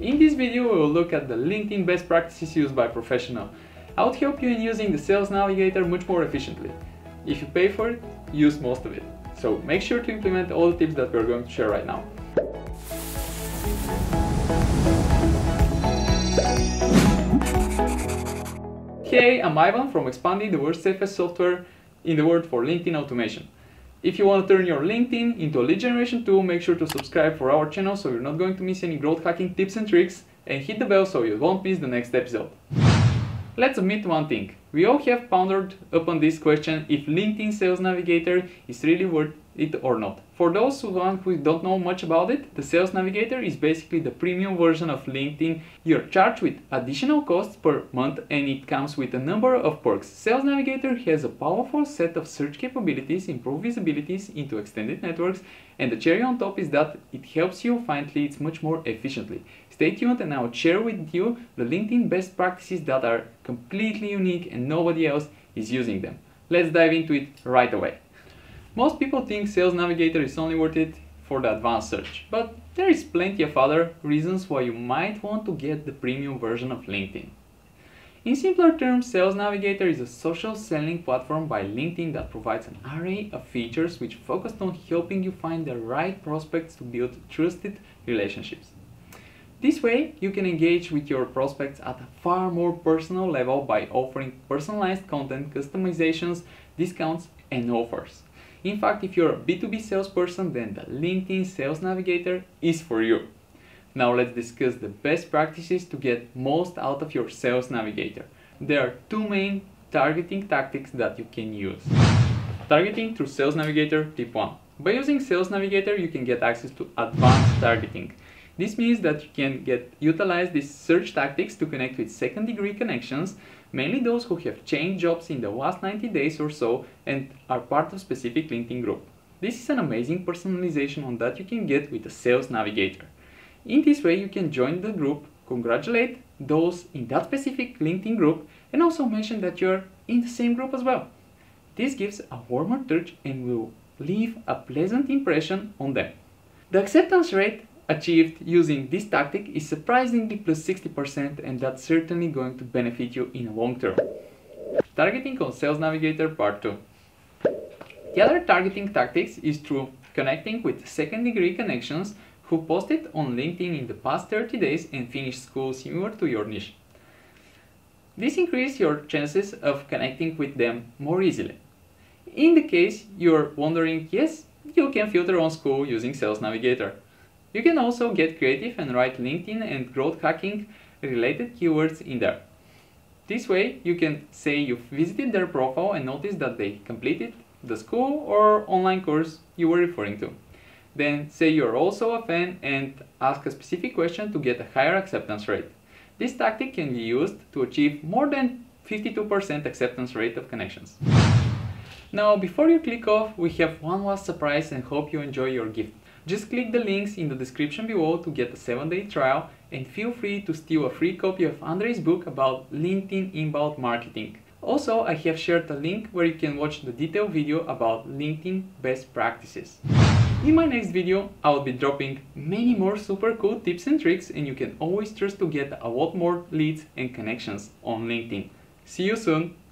In this video we will look at the LinkedIn best practices used by professionals. I would help you in using the Sales Navigator much more efficiently. If you pay for it, use most of it. So make sure to implement all the tips that we are going to share right now. Hey, I'm Ivan from Expandi, the world's safest software in the world for LinkedIn automation. If you want to turn your LinkedIn into a lead generation tool, make sure to subscribe for our channel so you're not going to miss any growth hacking tips and tricks, and hit the bell so you won't miss the next episode. Let's admit one thing, we all have pondered upon this question if LinkedIn Sales Navigator is really worth it or not. For those who don't know much about it, the Sales Navigator is basically the premium version of LinkedIn. You're charged with additional costs per month and it comes with a number of perks. Sales Navigator has a powerful set of search capabilities, improved visibilities into extended networks, and the cherry on top is that it helps you find leads much more efficiently. Stay tuned and I'll share with you the LinkedIn best practices that are completely unique and nobody else is using them. Let's dive into it right away. Most people think Sales Navigator is only worth it for the advanced search, but there is plenty of other reasons why you might want to get the premium version of LinkedIn. In simpler terms, Sales Navigator is a social selling platform by LinkedIn that provides an array of features which focus on helping you find the right prospects to build trusted relationships. This way, you can engage with your prospects at a far more personal level by offering personalized content, customizations, discounts, and offers. In fact, if you're a B2B salesperson, then the LinkedIn Sales Navigator is for you. Now let's discuss the best practices to get most out of your Sales Navigator. There are two main targeting tactics that you can use. Targeting through Sales Navigator, tip 1. By using Sales Navigator, you can get access to advanced targeting. This means that you can utilize these search tactics to connect with second-degree connections, mainly those who have changed jobs in the last 90 days or so and are part of a specific LinkedIn group. This is an amazing personalization on that you can get with the Sales Navigator. In this way, you can join the group, congratulate those in that specific LinkedIn group, and also mention that you're in the same group as well. This gives a warmer touch and will leave a pleasant impression on them. The acceptance rate achieved using this tactic is surprisingly +60%, and that's certainly going to benefit you in the long term. Targeting on Sales Navigator Part 2. The other targeting tactics is through connecting with second-degree connections who posted on LinkedIn in the past 30 days and finished school similar to your niche. This increases your chances of connecting with them more easily. In the case you're wondering, yes, you can filter on school using Sales Navigator. You can also get creative and write LinkedIn and growth hacking related keywords in there. This way, you can say you've visited their profile and noticed that they completed the school or online course you were referring to. Then say you're also a fan and ask a specific question to get a higher acceptance rate. This tactic can be used to achieve more than 52% acceptance rate of connections. Now, before you click off, we have one last surprise and hope you enjoy your gift. Just click the links in the description below to get a 7-day trial, and feel free to steal a free copy of Andrey's book about LinkedIn inbound marketing. Also, I have shared a link where you can watch the detailed video about LinkedIn best practices. In my next video, I will be dropping many more super cool tips and tricks, and you can always trust to get a lot more leads and connections on LinkedIn. See you soon!